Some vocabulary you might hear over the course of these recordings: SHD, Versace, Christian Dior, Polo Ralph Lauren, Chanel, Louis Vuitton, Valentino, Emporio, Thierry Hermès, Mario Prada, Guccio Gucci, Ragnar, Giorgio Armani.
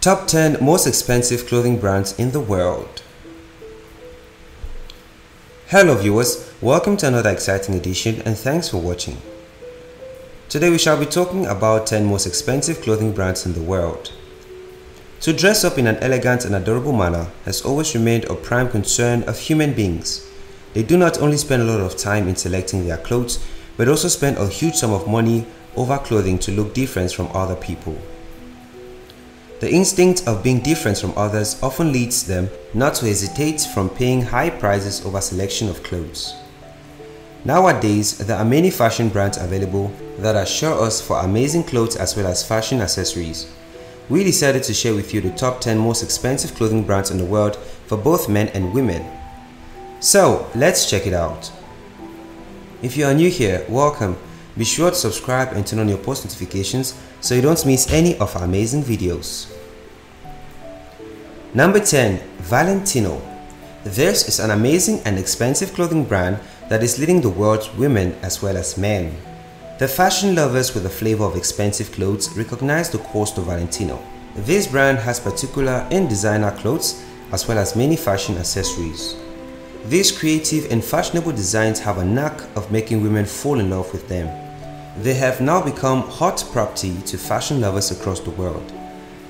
Top 10 most expensive clothing brands in the world. Hello viewers, welcome to another exciting edition and thanks for watching. Today we shall be talking about 10 most expensive clothing brands in the world. To dress up in an elegant and adorable manner has always remained a prime concern of human beings. They do not only spend a lot of time in selecting their clothes, but also spend a huge sum of money over clothing to look different from other people. The instinct of being different from others often leads them not to hesitate from paying high prices over selection of clothes. Nowadays, there are many fashion brands available that assure us for amazing clothes as well as fashion accessories. We decided to share with you the top 10 most expensive clothing brands in the world for both men and women. So, let's check it out. If you are new here, welcome. Be sure to subscribe and turn on your post notifications so you don't miss any of our amazing videos. Number 10. Valentino. This is an amazing and expensive clothing brand that is leading the world's women as well as men. The fashion lovers with the flavor of expensive clothes recognize the cost of Valentino. This brand has particular and designer clothes as well as many fashion accessories. These creative and fashionable designs have a knack of making women fall in love with them. They have now become hot property to fashion lovers across the world.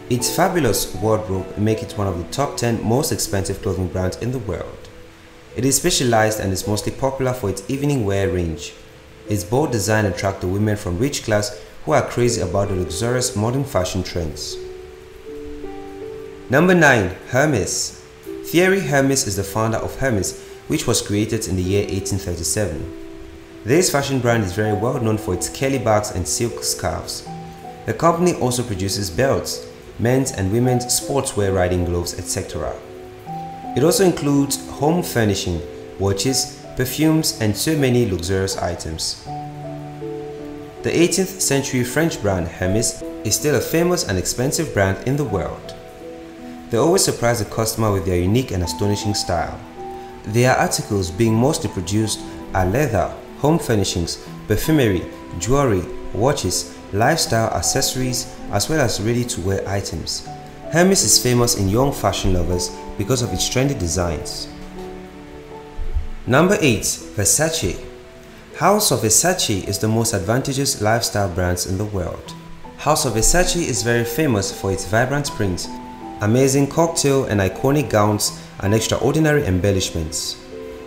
Its fabulous wardrobe makes it one of the top 10 most expensive clothing brands in the world. It is specialized and is mostly popular for its evening wear range. Its bold design attracts the women from rich class who are crazy about the luxurious modern fashion trends. Number 9. Hermès. Thierry Hermès is the founder of Hermès, which was created in the year 1837. This fashion brand is very well known for its curly bags and silk scarves. The company also produces belts, men's and women's sportswear, riding gloves, etc. It also includes home furnishing, watches, perfumes, and so many luxurious items. The 18th century French brand Hermès is still a famous and expensive brand in the world. They always surprise the customer with their unique and astonishing style. Their articles being mostly produced are leather, home furnishings, perfumery, jewelry, watches, lifestyle accessories, as well as ready-to-wear items. Hermès is famous in young fashion lovers because of its trendy designs. Number 8. Versace. House of Versace is the most advantageous lifestyle brands in the world. House of Versace is very famous for its vibrant prints, amazing cocktail and iconic gowns, and extraordinary embellishments.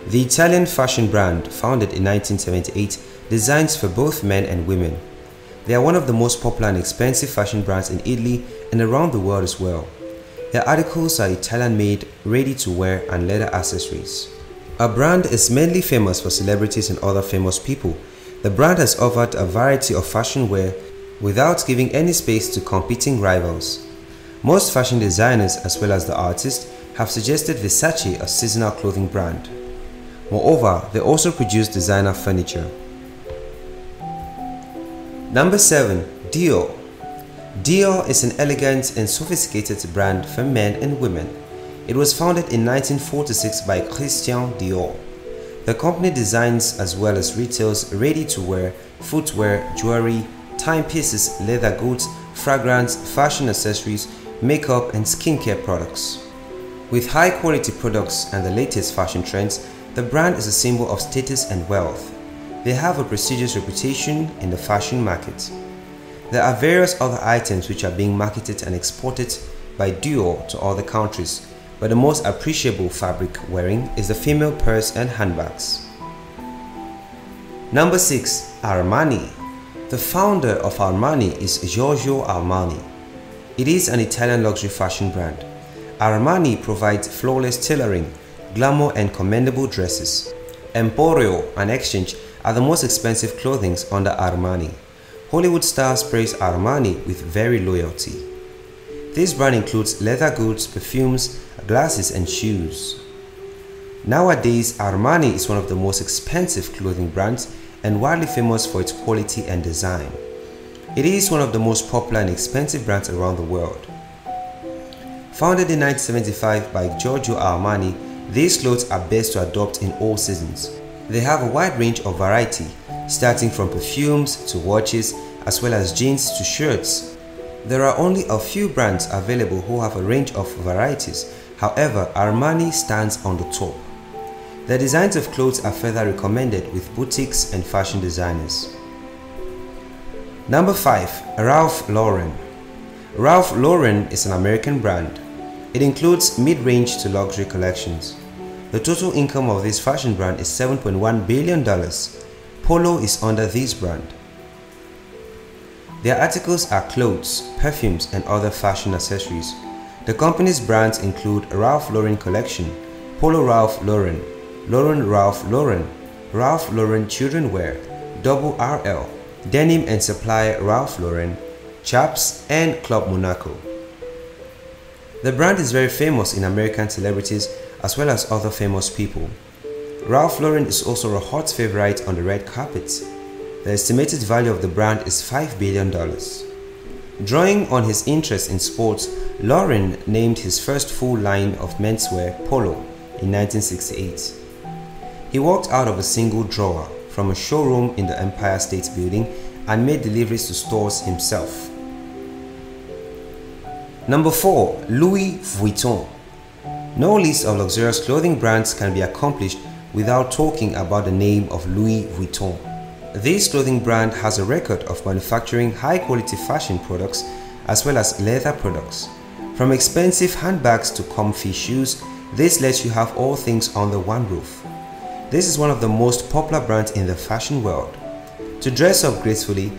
The Italian fashion brand, founded in 1978, designs for both men and women. They are one of the most popular and expensive fashion brands in Italy and around the world as well. Their articles are Italian-made, ready-to-wear, and leather accessories. A brand is mainly famous for celebrities and other famous people. The brand has offered a variety of fashion wear without giving any space to competing rivals. Most fashion designers, as well as the artists, have suggested Versace a seasonal clothing brand. Moreover, they also produce designer furniture. Number 7. Dior. Dior is an elegant and sophisticated brand for men and women. It was founded in 1946 by Christian Dior. The company designs as well as retails ready-to-wear, footwear, jewelry, timepieces, leather goods, fragrance, fashion accessories, makeup and skincare products. With high-quality products and the latest fashion trends, the brand is a symbol of status and wealth. They have a prestigious reputation in the fashion market. There are various other items which are being marketed and exported by Dior to other countries, but the most appreciable fabric wearing is the female purse and handbags. Number 6. Armani. The founder of Armani is Giorgio Armani. It is an Italian luxury fashion brand. Armani provides flawless tailoring, glamour and commendable dresses. Emporio and Exchange are the most expensive clothings under Armani. Hollywood stars praise Armani with very loyalty. This brand includes leather goods, perfumes, glasses and shoes. Nowadays, Armani is one of the most expensive clothing brands and widely famous for its quality and design. It is one of the most popular and expensive brands around the world. Founded in 1975 by Giorgio Armani, these clothes are best to adopt in all seasons. They have a wide range of variety, starting from perfumes to watches, as well as jeans to shirts. There are only a few brands available who have a range of varieties, however Armani stands on the top. The designs of clothes are further recommended with boutiques and fashion designers. Number 5. Ralph Lauren. Ralph Lauren is an American brand. It includes mid-range to luxury collections. The total income of this fashion brand is $7.1 billion. Polo is under this brand. Their articles are clothes, perfumes, and other fashion accessories. The company's brands include Ralph Lauren Collection, Polo Ralph Lauren, Lauren Ralph Lauren, Ralph Lauren Children Wear, Double RL, Denim and Supply Ralph Lauren, Chaps, and Club Monaco. The brand is very famous in American celebrities as well as other famous people. Ralph Lauren is also a hot favorite on the red carpet. The estimated value of the brand is $5 billion. Drawing on his interest in sports, Lauren named his first full line of menswear Polo in 1968. He walked out of a single drawer from a showroom in the Empire State Building and made deliveries to stores himself. Number 4. Louis Vuitton. No list of luxurious clothing brands can be accomplished without talking about the name of Louis Vuitton. This clothing brand has a record of manufacturing high-quality fashion products as well as leather products. From expensive handbags to comfy shoes, this lets you have all things under one roof. This is one of the most popular brands in the fashion world. To dress up gracefully,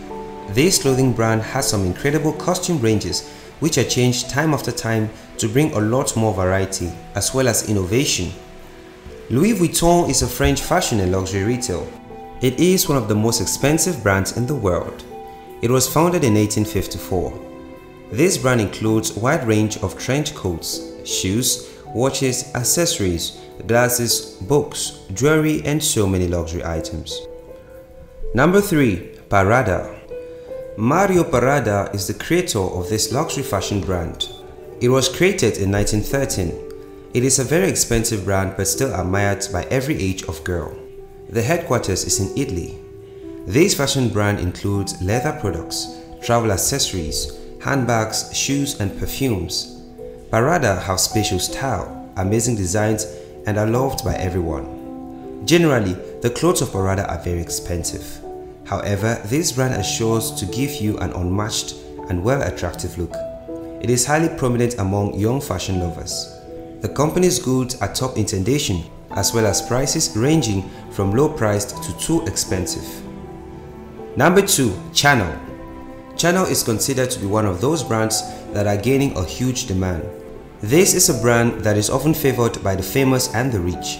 this clothing brand has some incredible costume ranges which are changed time after time to bring a lot more variety as well as innovation. Louis Vuitton is a French fashion and luxury retail. It is one of the most expensive brands in the world. It was founded in 1854. This brand includes a wide range of trench coats, shoes, watches, accessories, glasses, books, jewelry, and so many luxury items. Number 3. Prada. Mario Prada is the creator of this luxury fashion brand. It was created in 1913. It is a very expensive brand but still admired by every age of girl. The headquarters is in Italy. This fashion brand includes leather products, travel accessories, handbags, shoes, and perfumes. Prada have special style, amazing designs, and are loved by everyone. Generally, the clothes of Prada are very expensive. However, this brand assures to give you an unmatched and well-attractive look. It is highly prominent among young fashion lovers. The company's goods are top intentation, as well as prices ranging from low-priced to too expensive. Number 2. Chanel. Chanel is considered to be one of those brands that are gaining a huge demand. This is a brand that is often favored by the famous and the rich.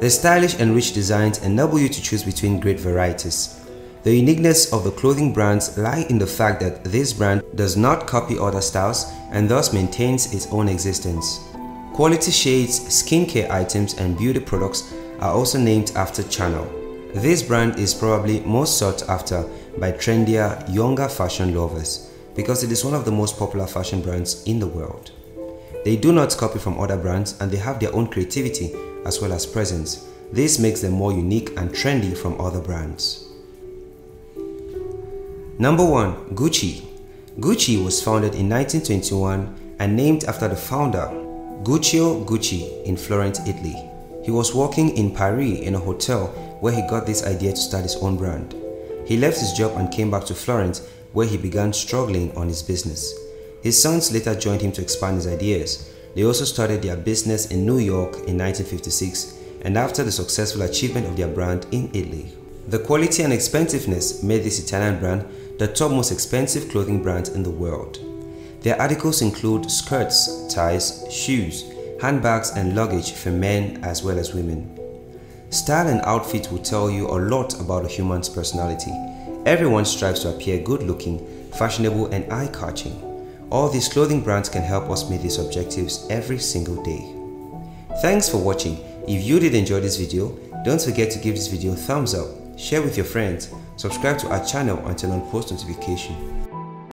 Their stylish and rich designs enable you to choose between great varieties. The uniqueness of the clothing brands lie in the fact that this brand does not copy other styles and thus maintains its own existence. Quality shades, skincare items, and beauty products are also named after Chanel. This brand is probably most sought after by trendier, younger fashion lovers because it is one of the most popular fashion brands in the world. They do not copy from other brands and they have their own creativity as well as presence. This makes them more unique and trendy from other brands. Number 1. Gucci. Gucci was founded in 1921 and named after the founder, Guccio Gucci, in Florence, Italy. He was working in Paris in a hotel where he got this idea to start his own brand. He left his job and came back to Florence where he began struggling on his business. His sons later joined him to expand his ideas. They also started their business in New York in 1956 and after the successful achievement of their brand in Italy. The quality and expensiveness made this Italian brand the top most expensive clothing brand in the world. Their articles include skirts, ties, shoes, handbags, and luggage for men as well as women. Style and outfit will tell you a lot about a human's personality. Everyone strives to appear good-looking, fashionable, and eye-catching. All these clothing brands can help us meet these objectives every single day. Thanks for watching. If you did enjoy this video, don't forget to give this video a thumbs up, share with your friends, subscribe to our channel and turn on post notification.